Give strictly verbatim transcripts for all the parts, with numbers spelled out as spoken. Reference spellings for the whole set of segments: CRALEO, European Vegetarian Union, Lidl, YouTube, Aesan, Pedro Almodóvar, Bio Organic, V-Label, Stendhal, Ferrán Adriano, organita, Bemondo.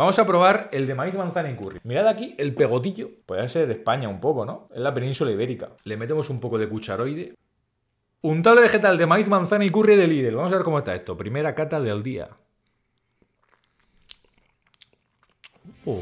Vamos a probar el de maíz, manzana y curry. Mirad aquí el pegotillo. Puede ser de España un poco, ¿no? Es la península ibérica. Le metemos un poco de cucharoide. Untable vegetal de maíz, manzana y curry de Lidl. Vamos a ver cómo está esto. Primera cata del día. Oh.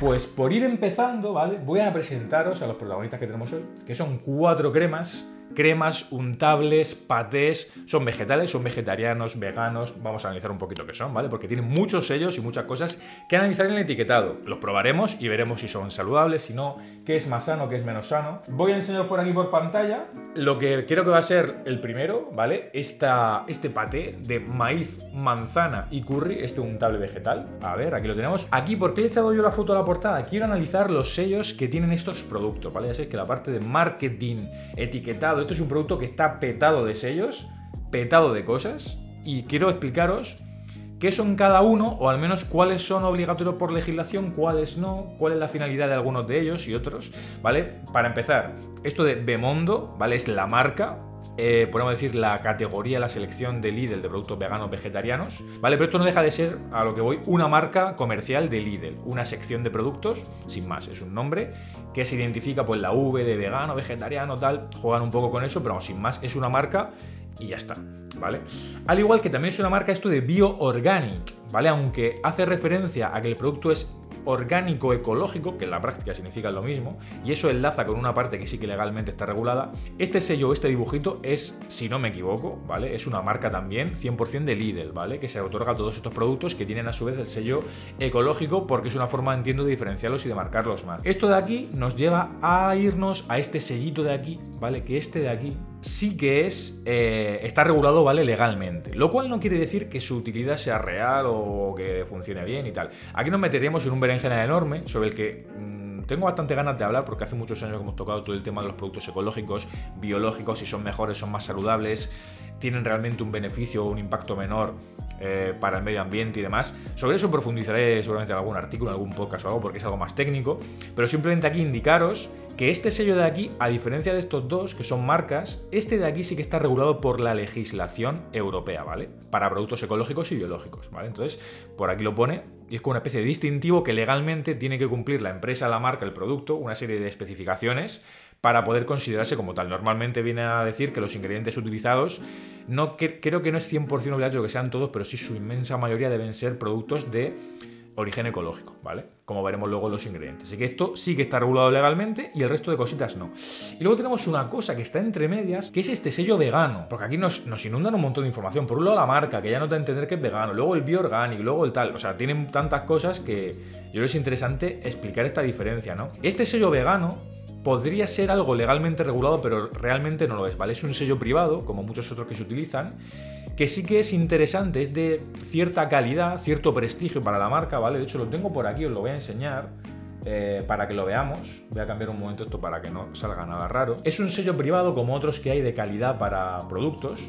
Pues por ir empezando, ¿vale? Voy a presentaros a los protagonistas que tenemos hoy, que son cuatro cremas, cremas, untables, patés, son vegetales, son vegetarianos, veganos, vamos a analizar un poquito qué son, ¿vale? Porque tienen muchos sellos y muchas cosas que analizar en el etiquetado. Los probaremos y veremos si son saludables, si no, qué es más sano, qué es menos sano. Voy a enseñaros por aquí por pantalla lo que creo que va a ser el primero, ¿vale? Esta, este paté de maíz, manzana y curry, este untable vegetal. A ver, aquí lo tenemos. Aquí, ¿por qué le he echado yo la foto a la portada? Quiero analizar los sellos que tienen estos productos, ¿vale? Ya sé que la parte de marketing, etiquetado, esto es un producto que está petado de sellos, petado de cosas, y quiero explicaros qué son cada uno, o al menos cuáles son obligatorios por legislación, cuáles no, cuál es la finalidad de algunos de ellos y otros, ¿vale? Para empezar, esto de Bemondo, ¿vale? Es la marca. Eh, podemos decir la categoría, la selección de Lidl de productos veganos, vegetarianos, ¿vale? Pero esto no deja de ser, a lo que voy, una marca comercial de Lidl, una sección de productos, sin más, es un nombre que se identifica, pues la V de vegano, vegetariano, tal, juegan un poco con eso, pero vamos, sin más, es una marca y ya está, ¿vale? Al igual que también es una marca esto de Bio Organic, ¿vale? Aunque hace referencia a que el producto es orgánico ecológico, que en la práctica significa lo mismo, y eso enlaza con una parte que sí que legalmente está regulada. Este sello, este dibujito es, si no me equivoco, ¿vale? Es una marca también cien por cien de Lidl, ¿vale? Que se otorga a todos estos productos que tienen a su vez el sello ecológico, porque es una forma, entiendo, de diferenciarlos y de marcarlos más. Esto de aquí nos lleva a irnos a este sellito de aquí, ¿vale? Que este de aquí sí que es, eh, está regulado, ¿vale? Legalmente, lo cual no quiere decir que su utilidad sea real o que funcione bien y tal. Aquí nos meteríamos en un berenjena enorme sobre el que mmm, tengo bastante ganas de hablar, porque hace muchos años que hemos tocado todo el tema de los productos ecológicos, biológicos, si son mejores, son más saludables, tienen realmente un beneficio o un impacto menor eh, para el medio ambiente y demás. Sobre eso profundizaré seguramente en algún artículo, en algún podcast o algo, porque es algo más técnico, pero simplemente aquí indicaros que este sello de aquí, a diferencia de estos dos, que son marcas, este de aquí sí que está regulado por la legislación europea, ¿vale? Para productos ecológicos y biológicos, ¿vale? Entonces, por aquí lo pone, y es como una especie de distintivo que legalmente tiene que cumplir la empresa, la marca, el producto, una serie de especificaciones para poder considerarse como tal. Normalmente viene a decir que los ingredientes utilizados, no, que, creo que no es cien por cien obligatorio que sean todos, pero sí su inmensa mayoría deben ser productos de origen ecológico, ¿vale? Como veremos luego los ingredientes. Así que esto sí que está regulado legalmente y el resto de cositas no. Y luego tenemos una cosa que está entre medias, que es este sello vegano, porque aquí nos, nos inundan un montón de información. Por un lado la marca, que ya no te entender que es vegano, luego el Bio Organic, luego el tal, o sea, tienen tantas cosas que yo creo que es interesante explicar esta diferencia, ¿no? Este sello vegano podría ser algo legalmente regulado, pero realmente no lo es, ¿vale? Es un sello privado, como muchos otros que se utilizan, que sí que es interesante, es de cierta calidad, cierto prestigio para la marca, ¿vale? De hecho, lo tengo por aquí, os lo voy a enseñar eh, para que lo veamos. Voy a cambiar un momento esto para que no salga nada raro. Es un sello privado como otros que hay de calidad para productos,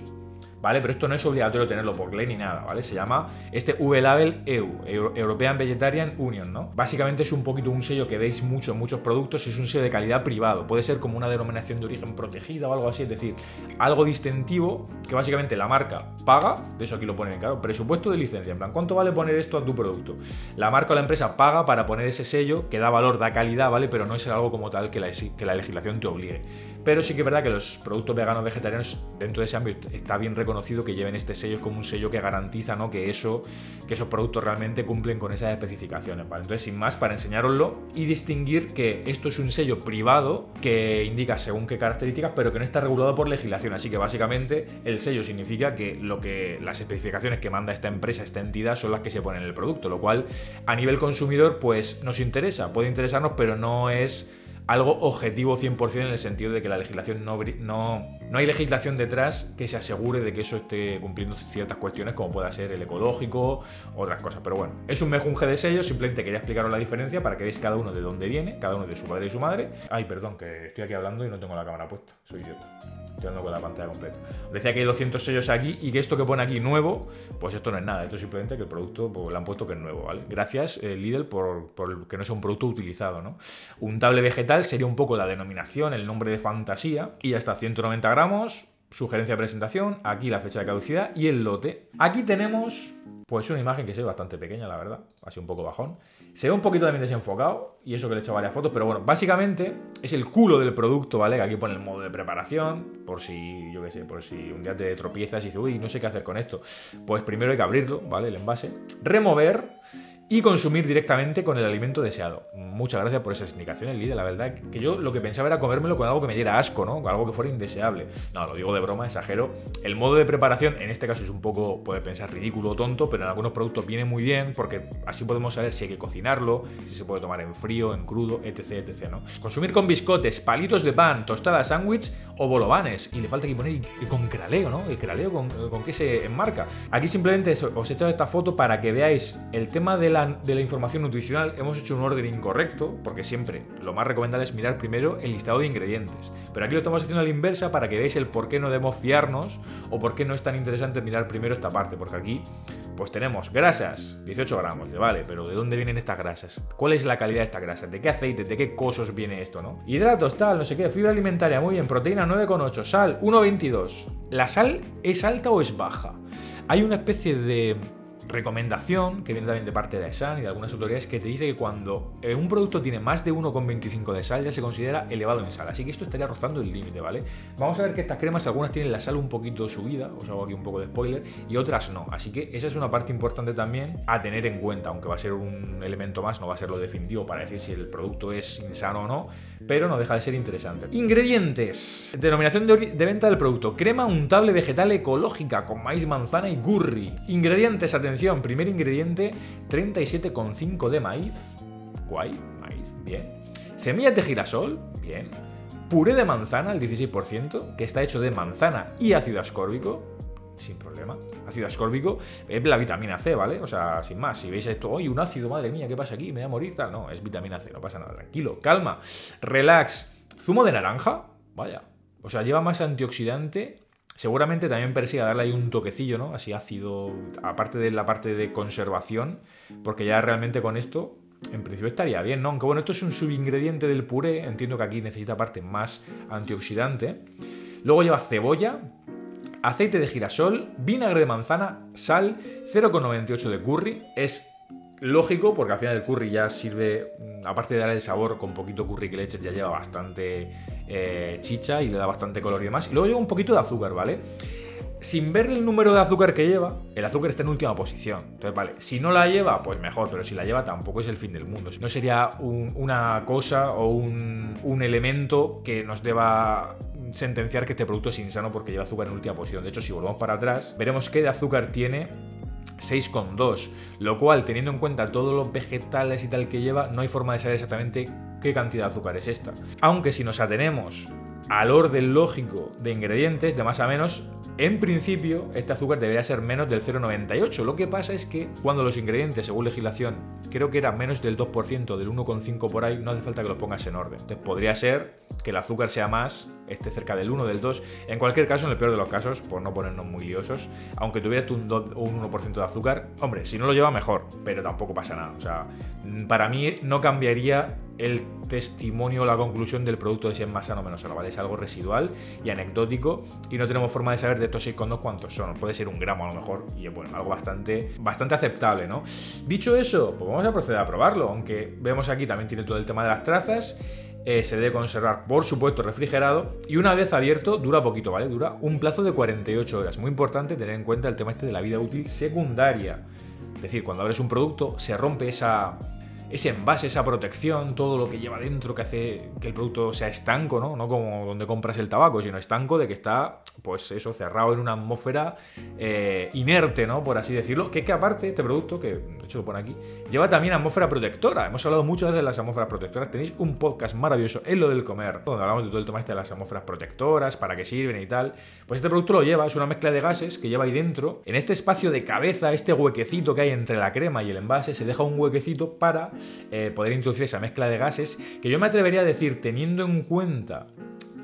¿vale? Pero esto no es obligatorio tenerlo por ley ni nada, ¿vale? Se llama este V-Label E U, European Vegetarian Union, ¿no? Básicamente es un poquito un sello que veis mucho en muchos productos y es un sello de calidad privado. Puede ser como una denominación de origen protegida o algo así, es decir, algo distintivo que básicamente la marca paga, de eso aquí lo ponen, claro, presupuesto de licencia, en plan, ¿cuánto vale poner esto a tu producto? La marca o la empresa paga para poner ese sello que da valor, da calidad, ¿vale? Pero no es algo como tal que la, que la legislación te obligue. Pero sí que es verdad que los productos veganos, vegetarianos, dentro de ese ámbito está bien reconocido conocido que lleven este sello como un sello que garantiza, ¿no? que, eso, que esos productos realmente cumplen con esas especificaciones, ¿vale? Entonces, sin más, para enseñároslo y distinguir que esto es un sello privado que indica según qué características, pero que no está regulado por legislación. Así que básicamente el sello significa que, lo que las especificaciones que manda esta empresa, esta entidad, son las que se ponen en el producto, lo cual a nivel consumidor pues nos interesa, puede interesarnos, pero no es algo objetivo cien por cien en el sentido de que la legislación no, no, no hay legislación detrás que se asegure de que eso esté cumpliendo ciertas cuestiones como pueda ser el ecológico, otras cosas. Pero bueno, es un mejunje de sellos, simplemente quería explicaros la diferencia para que veáis cada uno de dónde viene, cada uno de su padre y su madre. Ay, perdón, que estoy aquí hablando y no tengo la cámara puesta, soy idiota. Estoy hablando con la pantalla completa. Decía que hay doscientos sellos aquí y que esto que pone aquí nuevo, pues esto no es nada. Esto es simplemente que el producto, pues, le han puesto que es nuevo, ¿vale? Gracias, eh, Lidl, por, por que no sea un producto utilizado, ¿no? Untable vegetal sería un poco la denominación, el nombre de fantasía. Y ya está, ciento noventa gramos, sugerencia de presentación, aquí la fecha de caducidad y el lote. Aquí tenemos... pues una imagen que se ve bastante pequeña, la verdad. Así un poco bajón. Se ve un poquito también desenfocado. Y eso que le he hecho varias fotos. Pero bueno, básicamente es el culo del producto, ¿vale? Que aquí pone el modo de preparación. Por si, yo qué sé, por si un día te tropiezas y dices, uy, no sé qué hacer con esto. Pues primero hay que abrirlo, ¿vale? El envase. Remover. Y consumir directamente con el alimento deseado. Muchas gracias por esas indicaciones, Lidl. La verdad que yo lo que pensaba era comérmelo con algo que me diera asco, ¿no? Con algo que fuera indeseable. No, lo digo de broma, exagero. El modo de preparación, en este caso es un poco, puede pensar ridículo o tonto, pero en algunos productos viene muy bien porque así podemos saber si hay que cocinarlo, si se puede tomar en frío, en crudo, etc, etcétera, ¿no? Consumir con biscotes, palitos de pan, tostadas, sándwich o bolovanes. Y le falta aquí poner con craleo, ¿no? El craleo, ¿con, con qué se enmarca? Aquí simplemente os he echado esta foto para que veáis el tema de la de la información nutricional. Hemos hecho un orden incorrecto porque siempre lo más recomendable es mirar primero el listado de ingredientes, pero aquí lo estamos haciendo a la inversa para que veáis el por qué no debemos fiarnos o por qué no es tan interesante mirar primero esta parte, porque aquí pues tenemos grasas, dieciocho gramos, vale, pero ¿de dónde vienen estas grasas? ¿Cuál es la calidad de estas grasas? ¿De qué aceites? ¿De qué cosos viene esto, no? Hidratos, tal, no sé qué, fibra alimentaria, muy bien, proteína nueve coma ocho, sal uno coma veintidós. ¿La sal es alta o es baja? Hay una especie de recomendación que viene también de parte de Aesan y de algunas autoridades que te dice que cuando un producto tiene más de uno coma veinticinco de sal ya se considera elevado en sal, así que esto estaría rozando el límite, ¿vale? Vamos a ver que estas cremas algunas tienen la sal un poquito subida, os hago aquí un poco de spoiler, y otras no, así que esa es una parte importante también a tener en cuenta, aunque va a ser un elemento más, no va a ser lo definitivo para decir si el producto es insano o no, pero no deja de ser interesante. Ingredientes. Denominación de, de venta del producto. Crema untable vegetal ecológica con maíz, manzana y curry. Ingredientes, atención. Primer ingrediente, treinta y siete coma cinco de maíz. Guay, maíz, bien. Semillas de girasol, bien. Puré de manzana, el dieciséis por ciento, que está hecho de manzana y ácido ascórbico, sin problema. Ácido ascórbico es la vitamina C, ¿vale? O sea, sin más, si veis esto, oye, un ácido, madre mía, ¿qué pasa aquí? ¿Me voy a morir? Tal. No, es vitamina C, no pasa nada, tranquilo, calma, relax. Zumo de naranja, vaya. O sea, lleva más antioxidante. Seguramente también persiga darle ahí un toquecillo, ¿no? Así ácido, aparte de la parte de conservación, porque ya realmente con esto, en principio estaría bien, ¿no? Aunque bueno, esto es un subingrediente del puré, entiendo que aquí necesita parte más antioxidante. Luego lleva cebolla, aceite de girasol, vinagre de manzana, sal, cero coma noventa y ocho de curry, es lógico, porque al final el curry ya sirve, aparte de dar el sabor con poquito curry que le eches, ya lleva bastante eh, chicha y le da bastante color y demás. Y luego lleva un poquito de azúcar, ¿vale? Sin ver el número de azúcar que lleva, el azúcar está en última posición. Entonces, vale, si no la lleva, pues mejor, pero si la lleva tampoco es el fin del mundo. No sería un, una cosa o un, un elemento que nos deba sentenciar que este producto es insano porque lleva azúcar en última posición. De hecho, si volvemos para atrás, veremos qué de azúcar tiene... seis coma dos, lo cual, teniendo en cuenta todos los vegetales y tal que lleva, no hay forma de saber exactamente qué cantidad de azúcar es esta. Aunque si nos atenemos al orden lógico de ingredientes, de más a menos, en principio este azúcar debería ser menos del cero coma noventa y ocho. Lo que pasa es que cuando los ingredientes, según legislación, creo que era menos del dos por ciento, del uno coma cinco por ahí, no hace falta que los pongas en orden. Entonces podría ser que el azúcar sea más, esté cerca del uno, del dos. En cualquier caso, en el peor de los casos, por no ponernos muy liosos, aunque tuvieras tú un, un uno por ciento de azúcar, hombre, si no lo lleva mejor, pero tampoco pasa nada. O sea, para mí no cambiaría el testimonio o la conclusión del producto de si es más sano o menos sano, ¿vale? Es algo residual y anecdótico y no tenemos forma de saber de estos seis coma dos cuántos son. Puede ser un gramo a lo mejor y, bueno, algo bastante, bastante aceptable, ¿no? Dicho eso, pues vamos a proceder a probarlo, aunque vemos aquí también tiene todo el tema de las trazas. Eh, se debe conservar, por supuesto, refrigerado, y una vez abierto dura poquito, ¿vale? Dura un plazo de cuarenta y ocho horas. Muy importante tener en cuenta el tema este de la vida útil secundaria. Es decir, cuando abres un producto se rompe esa... ese envase, esa protección, todo lo que lleva dentro que hace que el producto sea estanco, ¿no? No como donde compras el tabaco, sino estanco de que está, pues eso, cerrado en una atmósfera eh, inerte, ¿no? Por así decirlo. Que es que aparte, este producto, que de hecho lo pone aquí, lleva también atmósfera protectora. Hemos hablado muchas veces de las atmósferas protectoras. Tenéis un podcast maravilloso en lo del comer, donde hablamos de todo el tema este de las atmósferas protectoras, para qué sirven y tal. Pues este producto lo lleva, es una mezcla de gases que lleva ahí dentro. En este espacio de cabeza, este huequecito que hay entre la crema y el envase, se deja un huequecito para... Eh, poder introducir esa mezcla de gases que yo me atrevería a decir, teniendo en cuenta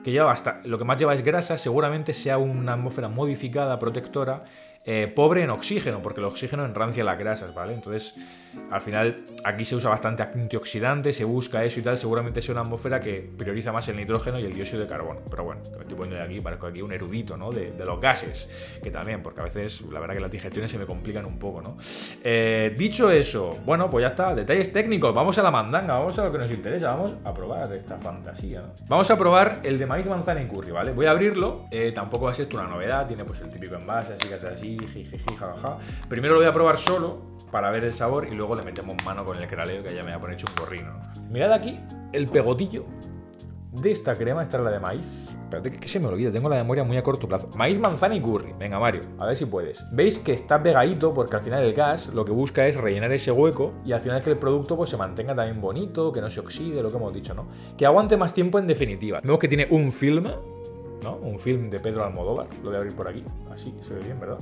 que lleva hasta, lo que más lleva es grasa, seguramente sea una atmósfera modificada, protectora, eh, pobre en oxígeno, porque el oxígeno enrancia las grasas, ¿vale? Entonces, al final, aquí se usa bastante antioxidante, se busca eso y tal, seguramente sea una atmósfera que prioriza más el nitrógeno y el dióxido de carbono. Pero bueno, me estoy poniendo aquí, parezco aquí un erudito, ¿no? De, de los gases, que también, porque a veces, la verdad que las digestiones se me complican un poco, ¿no? Eh, dicho eso, bueno, pues ya está, detalles técnicos, vamos a la mandanga, vamos a lo que nos interesa, vamos a probar esta fantasía, ¿no? Vamos a probar el de maíz, manzana y curry, ¿vale? Voy a abrirlo, eh, tampoco va a ser una novedad, tiene pues el típico envase, así que así, jijiji, jajaja. Primero lo voy a probar solo para ver el sabor y luego le metemos mano con el craleo, que ya me va a poner hecho un gorrino, ¿no? Mirad aquí el pegotillo de esta crema, esta es la de maíz. Espérate que se me olvida, tengo la memoria muy a corto plazo. Maíz, manzana y curry. Venga, Mario, a ver si puedes. Veis que está pegadito porque al final el gas lo que busca es rellenar ese hueco y al final que el producto pues se mantenga también bonito, que no se oxide, lo que hemos dicho, ¿no? Que aguante más tiempo en definitiva. Vemos que tiene un film, ¿no? Un film de Pedro Almodóvar. Lo voy a abrir por aquí. Así, se ve bien, ¿verdad?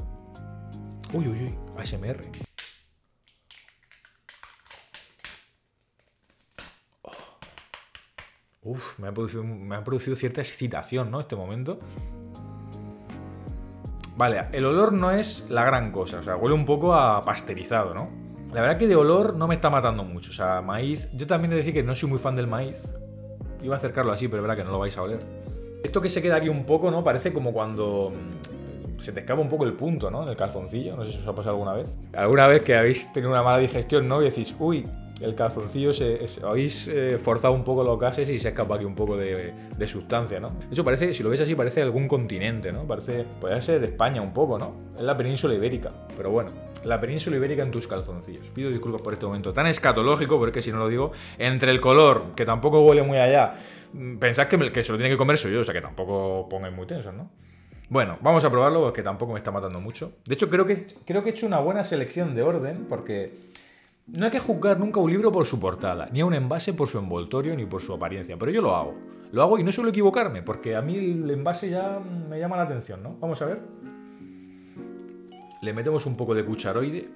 Uy, uy, uy, A S M R. Uf, me ha, producido, me ha producido cierta excitación, ¿no? Este momento. Vale, el olor no es la gran cosa. O sea, huele un poco a pasteurizado, ¿no? La verdad que de olor no me está matando mucho. O sea, maíz... Yo también he de decir que no soy muy fan del maíz. Iba a acercarlo así, pero es verdad que no lo vais a oler. Esto que se queda aquí un poco, ¿no? Parece como cuando... se te escapa un poco el punto, ¿no? En el calzoncillo. No sé si os ha pasado alguna vez. Alguna vez que habéis tenido una mala digestión, ¿no? Y decís, uy... el calzoncillo, se, se, habéis eh, forzado un poco los gases y se ha escapado aquí un poco de, de sustancia, ¿no? De hecho, parece, si lo ves así, parece algún continente, ¿no? Parece, podría ser España un poco, ¿no? Es la península ibérica, pero bueno, la península ibérica en tus calzoncillos. Pido disculpas por este momento tan escatológico, porque si no lo digo, entre el color, que tampoco huele muy allá, pensad que el que se lo tiene que comer soy yo, o sea que tampoco pongáis muy tensos, ¿no? Bueno, vamos a probarlo, porque tampoco me está matando mucho. De hecho, creo que, creo que he hecho una buena selección de orden, porque... no hay que juzgar nunca un libro por su portada, ni a un envase por su envoltorio, ni por su apariencia, pero yo lo hago. Lo hago y no suelo equivocarme, porque a mí el envase ya me llama la atención, ¿no? Vamos a ver. Le metemos un poco de cucharoide.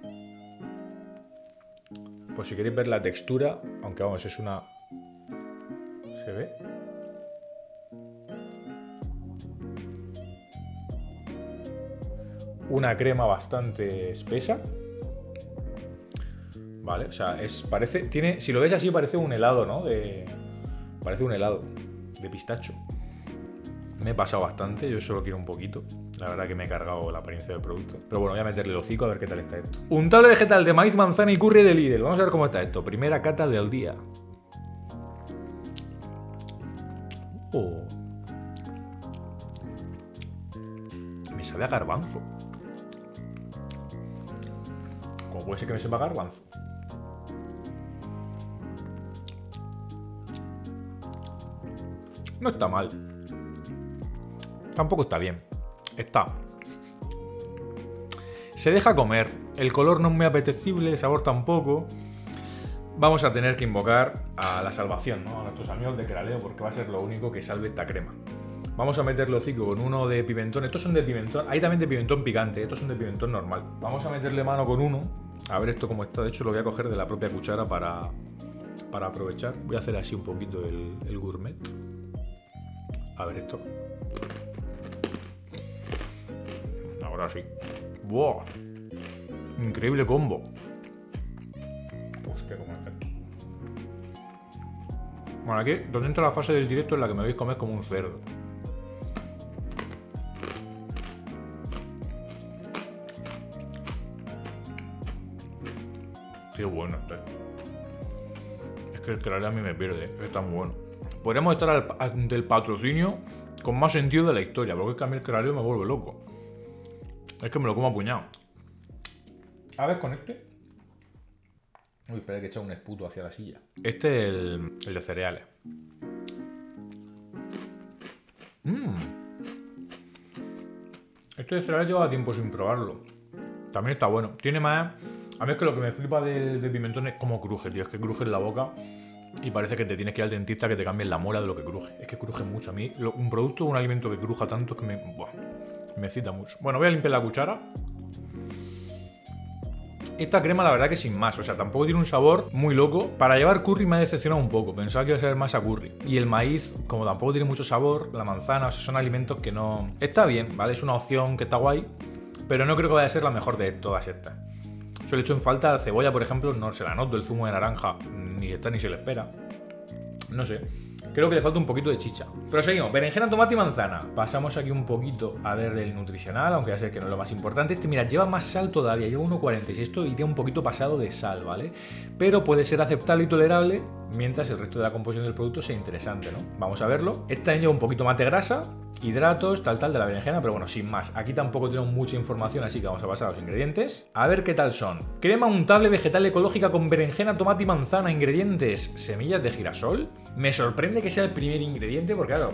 Pues si queréis ver la textura, aunque vamos, es una... ¿se ve? Una crema bastante espesa. Vale, o sea, es, parece, tiene, si lo ves así parece un helado, ¿no? De, parece un helado de pistacho. Me he pasado bastante, yo solo quiero un poquito. La verdad que me he cargado la apariencia del producto. Pero bueno, voy a meterle el hocico a ver qué tal está esto. Untable vegetal de maíz, manzana y curry de Lidl. Vamos a ver cómo está esto. Primera cata del día. Oh. Me sabe a garbanzo. ¿Cómo puede ser que me sepa a garbanzo? No está mal. Tampoco está bien. Está. Se deja comer. El color no es muy apetecible, el sabor tampoco. Vamos a tener que invocar a la salvación, ¿no? A nuestros amigos de Craleo, porque va a ser lo único que salve esta crema. Vamos a meterle hocico con uno de pimentón. Estos son de pimentón. Hay también de pimentón picante. Estos son de pimentón normal. Vamos a meterle mano con uno. A ver esto cómo está. De hecho, lo voy a coger de la propia cuchara para, para aprovechar. Voy a hacer así un poquito el, el gourmet. A ver esto. Ahora sí. ¡Wow! Increíble combo. Hostia, como es esto. Bueno, aquí, donde entra la fase del directo en la que me vais a comer como un cerdo. Qué bueno está. Es que el craleo a mí me pierde, ¿eh? Es tan bueno. Podríamos estar al, ante el patrocinio con más sentido de la historia, porque es que a mí el craleo me vuelve loco. Es que me lo como a puñado. A ver con este. Uy, espera que he echado un esputo hacia la silla. Este es el, el de cereales. Mmm. Este de cereales lleva tiempo sin probarlo. También está bueno. Tiene más... A mí es que lo que me flipa del, del pimentón es como cruje, tío. Es que cruje en la boca... y parece que te tienes que ir al dentista que te cambien la muela de lo que cruje. Es que cruje mucho. A mí lo, un producto, un alimento que cruja tanto es que me... buah, me excita mucho. Bueno, voy a limpiar la cuchara. Esta crema la verdad que sin más, o sea, tampoco tiene un sabor muy loco. Para llevar curry me ha decepcionado un poco, pensaba que iba a ser más a curry. Y el maíz, como tampoco tiene mucho sabor, la manzana, o sea, son alimentos que no... Está bien, ¿vale? Es una opción que está guay, pero no creo que vaya a ser la mejor de todas estas. Yo le echo en falta la cebolla, por ejemplo, no se la noto, el zumo de naranja, ni está ni se le espera. No sé, creo que le falta un poquito de chicha. Pero seguimos, berenjena, tomate y manzana. Pasamos aquí un poquito a ver el nutricional, aunque ya sé que no es lo más importante. Este, mira, lleva más sal todavía, lleva uno cuarenta y seis, esto iría un poquito pasado de sal, ¿vale? Pero puede ser aceptable y tolerable, mientras el resto de la composición del producto sea interesante, ¿no? Vamos a verlo. Este también lleva un poquito más de grasa, hidratos, tal, tal, de la berenjena, pero bueno, sin más. Aquí tampoco tenemos mucha información, así que vamos a pasar a los ingredientes. A ver qué tal son. Crema untable vegetal ecológica con berenjena, tomate y manzana. Ingredientes, semillas de girasol. Me sorprende que sea el primer ingrediente, porque claro,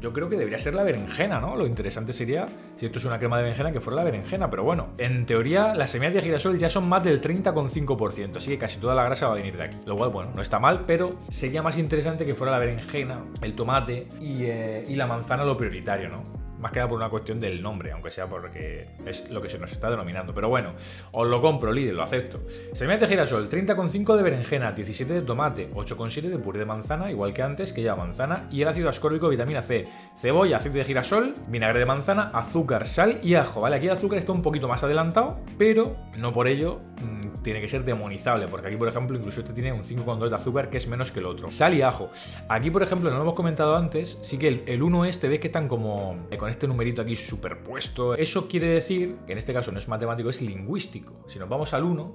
yo creo que debería ser la berenjena, ¿no? Lo interesante sería, si esto es una crema de berenjena, que fuera la berenjena, pero bueno. En teoría, las semillas de girasol ya son más del treinta coma cinco por ciento, así que casi toda la grasa va a venir de aquí. Lo cual, bueno, no está mal, pero sería más interesante que fuera la berenjena, el tomate y, eh, y la manzana lo prioritario, ¿no? Más que nada por una cuestión del nombre, aunque sea porque es lo que se nos está denominando. Pero bueno, os lo compro, Lidl, lo acepto. Semillas de girasol, treinta coma cinco de berenjena, diecisiete de tomate, ocho coma siete de puré de manzana, igual que antes, que lleva manzana, y el ácido ascórbico, vitamina C, cebolla, aceite de girasol, vinagre de manzana, azúcar, sal y ajo, ¿vale? Aquí el azúcar está un poquito más adelantado, pero no por ello mmm, tiene que ser demonizable, porque aquí, por ejemplo, incluso este tiene un cinco coma dos de azúcar, que es menos que el otro. Sal y ajo. Aquí, por ejemplo, no lo hemos comentado antes, sí que el, el uno este, ves que están como... Eh, con este numerito aquí superpuesto. Eso quiere decir que en este caso no es matemático, es lingüístico. Si nos vamos al uno,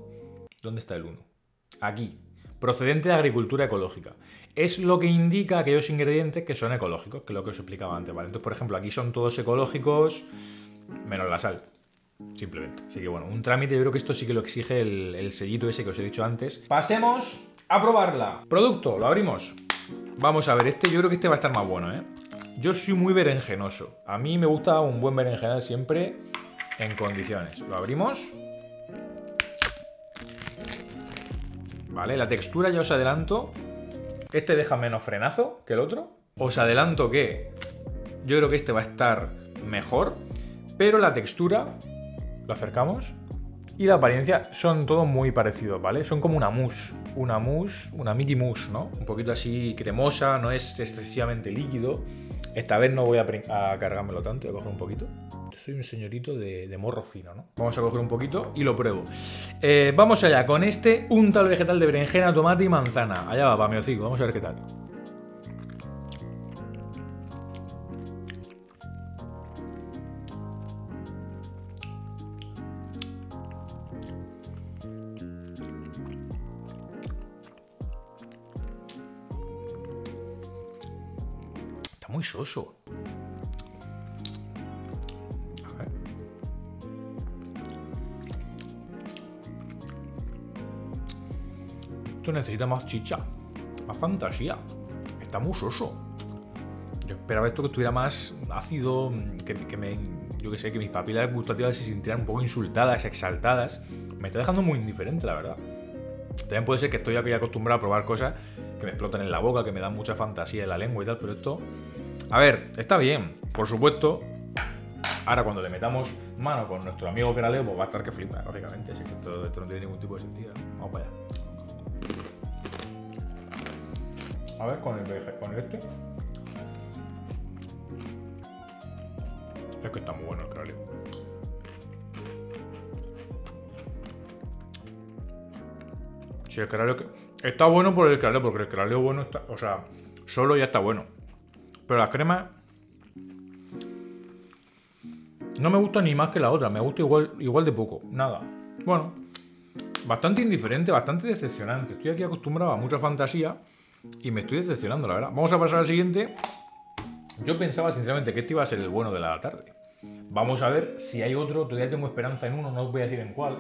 ¿dónde está el uno? Aquí. Procedente de agricultura ecológica. Es lo que indica aquellos ingredientes que son ecológicos, que es lo que os explicaba antes, ¿vale? Entonces, por ejemplo, aquí son todos ecológicos, menos la sal. Simplemente. Así que, bueno, un trámite, yo creo que esto sí que lo exige el, el sellito ese que os he dicho antes. Pasemos a probarla. Producto, lo abrimos. Vamos a ver, este, yo creo que este va a estar más bueno, ¿eh? Yo soy muy berenjenoso. A mí me gusta un buen berenjenal siempre en condiciones. Lo abrimos. Vale, la textura ya os adelanto. Este deja menos frenazo que el otro. Os adelanto que yo creo que este va a estar mejor. Pero la textura, lo acercamos, y la apariencia son todos muy parecidos, ¿vale? Son como una mousse. Una mousse, una Mickey mousse, ¿no? Un poquito así cremosa, no es excesivamente líquido. Esta vez no voy a, a cargármelo tanto, voy a coger un poquito. Yo soy un señorito de, de morro fino, ¿no? Vamos a coger un poquito y lo pruebo. Eh, vamos allá, con este untable vegetal de berenjena, tomate y manzana. Allá va, para mi hocico, vamos a ver qué tal. Muy soso. A ver. Esto necesita más chicha, más fantasía. Está muy soso. Yo esperaba esto que estuviera más ácido, que, que me, yo que sé, que mis papilas gustativas se sintieran un poco insultadas, exaltadas. Me está dejando muy indiferente, la verdad. También puede ser que estoy aquí acostumbrado a probar cosas que me explotan en la boca, que me dan mucha fantasía en la lengua y tal, pero esto... A ver, está bien, por supuesto. Ahora cuando le metamos mano con nuestro amigo Craleo, pues va a estar que flipa, lógicamente. Así que todo esto no tiene ningún tipo de sentido. Vamos para allá. A ver, con el, con este. Es que está muy bueno el Craleo. Si el Craleo... Está bueno por el Craleo, porque el Craleo bueno está... O sea, solo ya está bueno. Pero la crema no me gusta ni más que la otra. Me gusta igual, igual de poco. Nada. Bueno, bastante indiferente, bastante decepcionante. Estoy aquí acostumbrado a mucha fantasía y me estoy decepcionando, la verdad. Vamos a pasar al siguiente. Yo pensaba, sinceramente, que este iba a ser el bueno de la tarde. Vamos a ver si hay otro. Todavía tengo esperanza en uno, no os voy a decir en cuál.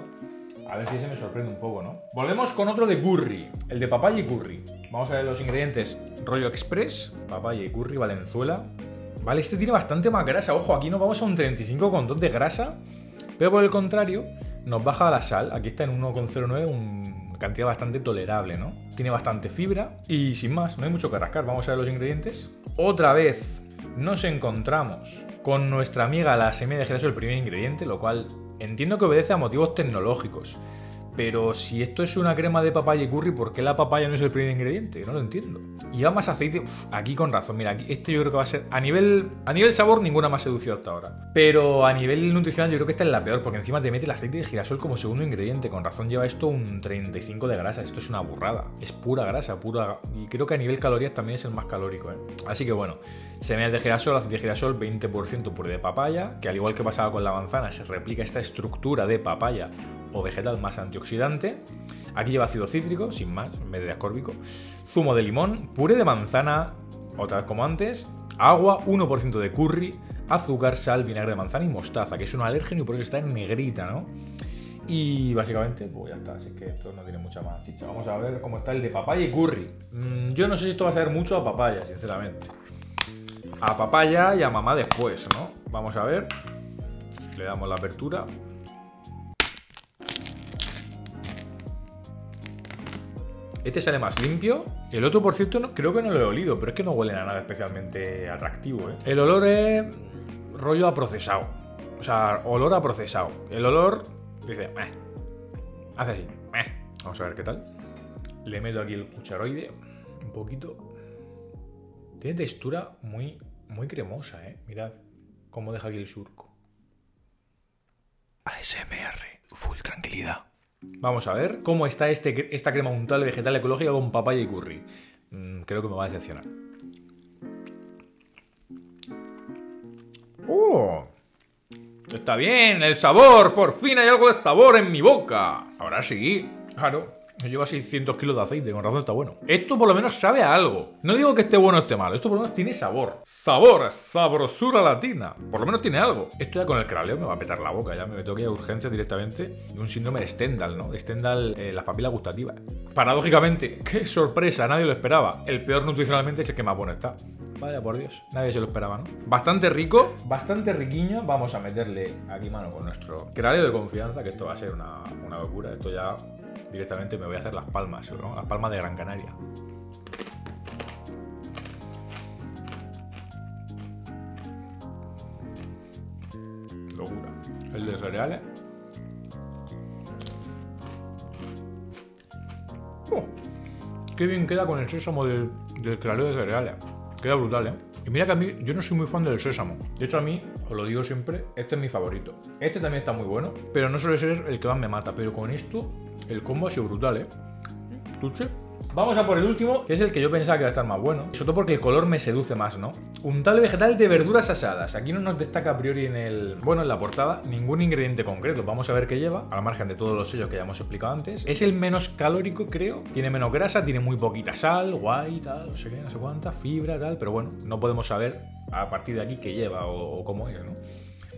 A ver si ese me sorprende un poco, ¿no? Volvemos con otro de curry. El de papaya y curry. Vamos a ver los ingredientes. Rollo express, papaya y curry, Valenzuela. Vale, este tiene bastante más grasa. Ojo, aquí nos vamos a un treinta y cinco coma dos de grasa. Pero por el contrario, nos baja la sal. Aquí está en uno coma cero nueve, una cantidad bastante tolerable, ¿no? Tiene bastante fibra. Y sin más, no hay mucho que rascar. Vamos a ver los ingredientes. Otra vez nos encontramos con nuestra amiga la semilla de girasol, el primer ingrediente, lo cual... Entiendo que obedece a motivos tecnológicos, Pero si esto es una crema de papaya y curry, ¿por qué la papaya no es el primer ingrediente? No lo entiendo. Y va más aceite. Uf, aquí con razón. Mira, aquí, este yo creo que va a ser... A nivel, a nivel sabor, ninguna me ha seducido hasta ahora. Pero a nivel nutricional yo creo que esta es la peor, porque encima te mete el aceite de girasol como segundo ingrediente. Con razón lleva esto un treinta y cinco de grasa. Esto es una burrada. Es pura grasa, pura... Y creo que a nivel calorías también es el más calórico, ¿eh? Así que bueno, semillas de girasol, aceite de girasol, veinte por ciento puré de papaya, que al igual que pasaba con la manzana, se replica esta estructura de papaya o vegetal más antioxidante. Aquí lleva ácido cítrico, sin más, en vez de ascórbico, zumo de limón, puré de manzana, otra vez como antes, agua, uno por ciento de curry, azúcar, sal, vinagre de manzana y mostaza, que es un alérgeno y por eso está en negrita, ¿no? Y básicamente, pues ya está, así que esto no tiene mucha más chicha. Vamos a ver cómo está el de papaya y curry. Mm, yo no sé si esto va a saber mucho a papaya, sinceramente. A papaya y a mamá después, ¿no? Vamos a ver. Le damos la apertura. Este sale más limpio. El otro, por cierto, no, creo que no lo he olido, pero es que no huelen a nada especialmente atractivo, ¿eh? El olor es rollo a procesado. O sea, olor a procesado. El olor dice... Meh. Hace así. Meh. Vamos a ver qué tal. Le meto aquí el cucharoide. Un poquito. Tiene textura muy, muy cremosa, ¿eh? Mirad cómo deja aquí el surco. A S M R. Full tranquilidad. Vamos a ver cómo está este, esta crema untable vegetal ecológica con papaya y curry. Mm, creo que me va a decepcionar. ¡Oh! ¡Está bien! ¡El sabor! ¡Por fin hay algo de sabor en mi boca! Ahora sí. Claro. Lleva seiscientos kilos de aceite. Con razón está bueno. Esto por lo menos sabe a algo. No digo que esté bueno o esté malo. Esto por lo menos tiene sabor. ¡Sabor! ¡Sabrosura latina! Por lo menos tiene algo. Esto ya con el craleo me va a petar la boca. Ya me tengo que ir a urgencias directamente. De un síndrome de Stendhal, ¿no? De Stendhal, eh, las papilas gustativas. Paradójicamente, ¡qué sorpresa! Nadie lo esperaba. El peor nutricionalmente es el que más bueno está. Vaya por Dios. Nadie se lo esperaba, ¿no? Bastante rico. Bastante riquiño. Vamos a meterle aquí mano con nuestro craleo de confianza. Que esto va a ser una, una locura. Esto ya... Directamente me voy a hacer las palmas, ¿no? Las palmas de Gran Canaria. Locura. El de cereales. Oh, qué bien queda con el sésamo del, del craleo de cereales. Queda brutal, ¿eh? Y mira que a mí, yo no soy muy fan del sésamo. De hecho, a mí, os lo digo siempre, este es mi favorito. Este también está muy bueno, pero no suele ser el que más me mata. Pero con esto, el combo ha sido brutal, ¿eh? Tuche. Vamos a por el último, que es el que yo pensaba que iba a estar más bueno. Sobre todo porque el color me seduce más, ¿no? Untable vegetal de verduras asadas. Aquí no nos destaca a priori en el... Bueno, en la portada, ningún ingrediente concreto. Vamos a ver qué lleva, al margen de todos los sellos que ya hemos explicado antes. Es el menos calórico, creo. Tiene menos grasa, tiene muy poquita sal, guay, tal, no sé qué, no sé cuánta, fibra, tal. Pero bueno, no podemos saber a partir de aquí qué lleva o, o cómo es, ¿no?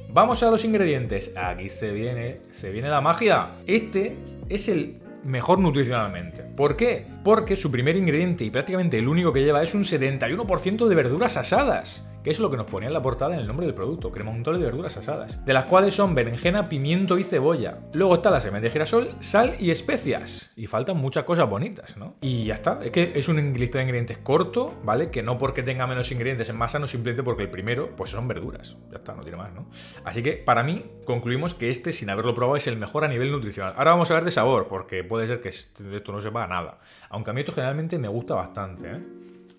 Vamos a los ingredientes. Aquí se viene, se viene la magia. Este es el... mejor nutricionalmente. ¿Por qué? Porque su primer ingrediente y prácticamente el único que lleva es un setenta y uno por ciento de verduras asadas, que es lo que nos ponía en la portada en el nombre del producto, crema untable de verduras asadas, de las cuales son berenjena, pimiento y cebolla. Luego está la semilla de girasol, sal y especias. Y faltan muchas cosas bonitas, ¿no? Y ya está. Es que es un listado de ingredientes corto, ¿vale? Que no porque tenga menos ingredientes en masa, no simplemente porque el primero, pues son verduras. Ya está, no tiene más, ¿no? Así que, para mí, concluimos que este, sin haberlo probado, es el mejor a nivel nutricional. Ahora vamos a ver de sabor, porque puede ser que esto no sepa a nada. Aunque a mí esto generalmente me gusta bastante, ¿eh?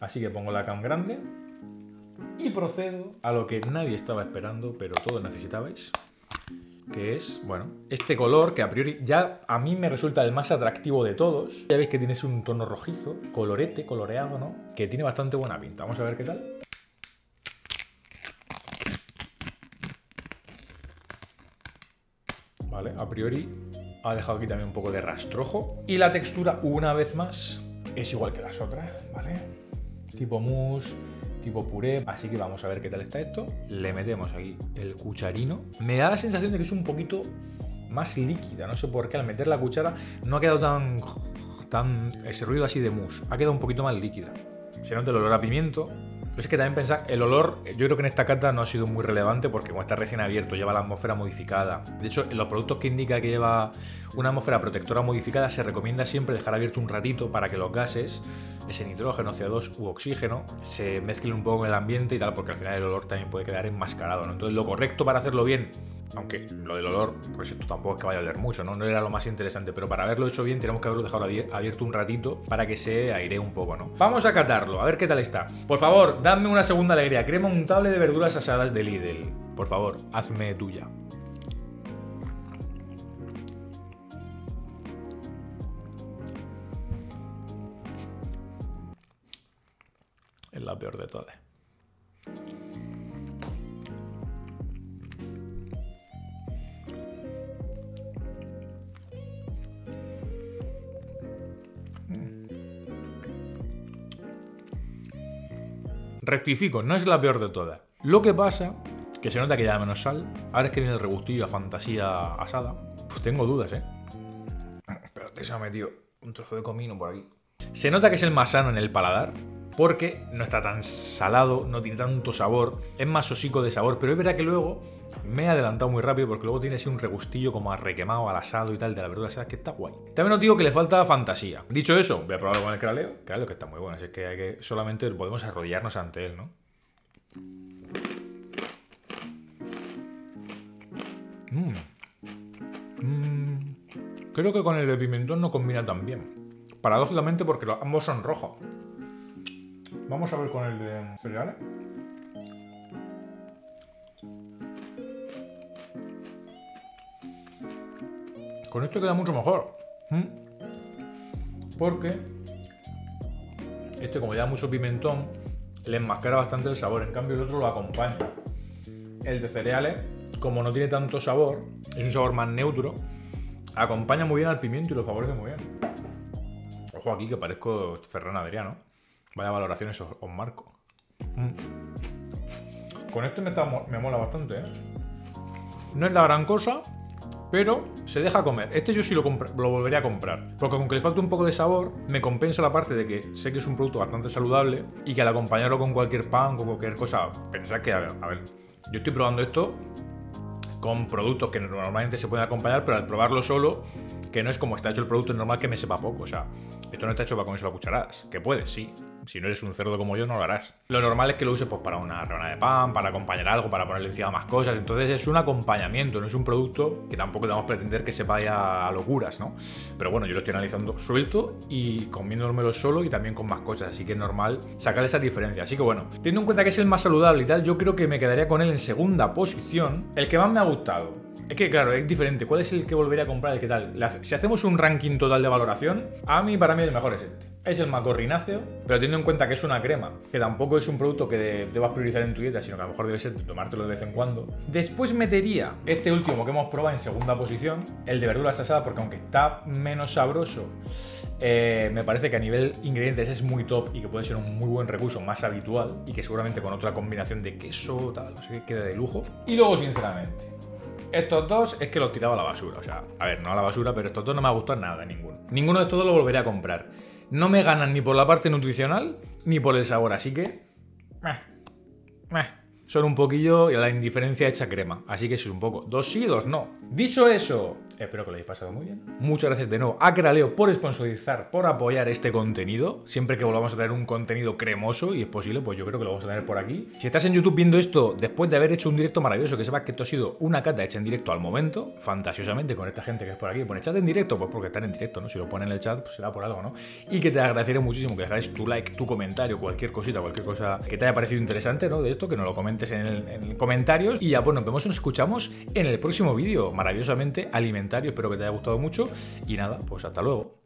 Así que pongo la cam grande. Y procedo a lo que nadie estaba esperando, pero todos necesitabais, que es, bueno, este color que a priori ya a mí me resulta el más atractivo de todos. Ya veis que tiene un tono rojizo, colorete, coloreado, ¿no? Que tiene bastante buena pinta. Vamos a ver qué tal. Vale, a priori ha dejado aquí también un poco de rastrojo. Y la textura, una vez más, es igual que las otras, ¿vale? Tipo mousse... tipo puré, así que vamos a ver qué tal está esto. Le metemos aquí el cucharino. Me da la sensación de que es un poquito más líquida, no sé por qué al meter la cuchara no ha quedado tan tan ese ruido así de mousse, ha quedado un poquito más líquida. Se nota el olor a pimiento. Pero es que también pensad, el olor, yo creo que en esta cata no ha sido muy relevante porque como está recién abierto, lleva la atmósfera modificada. De hecho, en los productos que indica que lleva una atmósfera protectora modificada, se recomienda siempre dejar abierto un ratito para que los gases, ese nitrógeno, C O dos u oxígeno, se mezclen un poco en el ambiente y tal, porque al final el olor también puede quedar enmascarado, ¿no? Entonces, lo correcto para hacerlo bien aunque lo del olor, pues esto tampoco es que vaya a oler mucho, ¿no? No era lo más interesante, pero para haberlo hecho bien tenemos que haberlo dejado abierto un ratito para que se airee un poco, ¿no? Vamos a catarlo, a ver qué tal está. Por favor, dadme una segunda alegría. Crema untable de verduras asadas de Lidl. Por favor, hazme tuya. Es la peor de todas. Rectifico, no es la peor de todas. Lo que pasa, que se nota que ya da menos sal. Ahora es que viene el regustillo a fantasía asada. Pues tengo dudas, ¿eh? Espérate, se me ha metido un trozo de comino por aquí. Se nota que es el más sano en el paladar, porque no está tan salado, no tiene tanto sabor, es más hocico de sabor, pero es verdad que luego me he adelantado muy rápido porque luego tiene así un regustillo como a requemado, al asado y tal de la verdura asada, que está guay. También os digo que le falta fantasía. Dicho eso, voy a probarlo con el craleo, craleo que está muy bueno, así que, hay que solamente podemos arrodillarnos ante él, ¿no? Mm. Mm. Creo que con el de pimentón no combina tan bien, paradójicamente, porque ambos son rojos. Vamos a ver con el de cereales. Con esto queda mucho mejor. ¿Mm? Porque este, como lleva mucho pimentón, le enmascara bastante el sabor. En cambio, el otro lo acompaña. El de cereales, como no tiene tanto sabor, es un sabor más neutro, acompaña muy bien al pimiento y lo favorece muy bien. Ojo aquí, que parezco Ferrán Adriano. Vaya valoraciones os, os marco. Mm. Con este me, está, me mola bastante, ¿eh? No es la gran cosa, pero se deja comer. Este yo sí lo, lo volvería a comprar, porque aunque le falte un poco de sabor, me compensa la parte de que sé que es un producto bastante saludable y que al acompañarlo con cualquier pan, con cualquier cosa, pensad que, a ver, a ver, yo estoy probando esto con productos que normalmente se pueden acompañar, pero al probarlo solo, que no es como está hecho el producto, es normal que me sepa poco. O sea, esto no está hecho para comerse las cucharadas, que puedes, sí. Si no eres un cerdo como yo, no lo harás. Lo normal es que lo uses pues para una rebanada de pan, para acompañar algo, para ponerle encima más cosas. Entonces es un acompañamiento, no es un producto que tampoco debemos pretender que se vaya a locuras, ¿no? Pero bueno, yo lo estoy analizando suelto y comiéndomelo solo y también con más cosas, así que es normal sacar esa diferencia. Así que bueno, teniendo en cuenta que es el más saludable y tal, yo creo que me quedaría con él en segunda posición. El que más me ha gustado. Es que claro, es diferente. ¿Cuál es el que volvería a comprar? ¿El que tal? Si hacemos un ranking total de valoración, a mí, para mí, el mejor es este. Es el más gorrináceo, pero teniendo en cuenta que es una crema, que tampoco es un producto que de, debas priorizar en tu dieta, sino que a lo mejor debe ser tomártelo de vez en cuando. Después metería este último que hemos probado en segunda posición, el de verduras asadas, porque aunque está menos sabroso, eh, me parece que a nivel ingredientes es muy top y que puede ser un muy buen recurso más habitual y que seguramente con otra combinación de queso, tal, no sé qué, queda de lujo. Y luego, sinceramente, estos dos es que los tiraba a la basura. O sea, a ver, no a la basura, pero estos dos no me ha gustado nada, ninguno. Ninguno de estos dos lo volveré a comprar. No me ganan ni por la parte nutricional ni por el sabor, así que meh, meh, son un poquillo la indiferencia hecha crema. Así que eso es un poco. Dos sí, dos no. Dicho eso, espero que lo hayáis pasado muy bien. Muchas gracias de nuevo a Craleo por sponsorizar, por apoyar este contenido. Siempre que volvamos a tener un contenido cremoso y es posible, pues yo creo que lo vamos a tener por aquí. Si estás en YouTube viendo esto después de haber hecho un directo maravilloso, que sepas que esto ha sido una cata hecha en directo al momento, fantasiosamente con esta gente que es por aquí. Pone chat en directo, pues porque están en directo, ¿no? Si lo ponen en el chat, pues será por algo, ¿no? Y que te agradeceré muchísimo que dejáis tu like, tu comentario, cualquier cosita, cualquier cosa que te haya parecido interesante, ¿no? De esto, que nos lo comentes en, el, en comentarios. Y ya pues nos vemos, nos escuchamos en el próximo vídeo, maravillosamente alimentario. Espero que te haya gustado mucho y nada, pues hasta luego.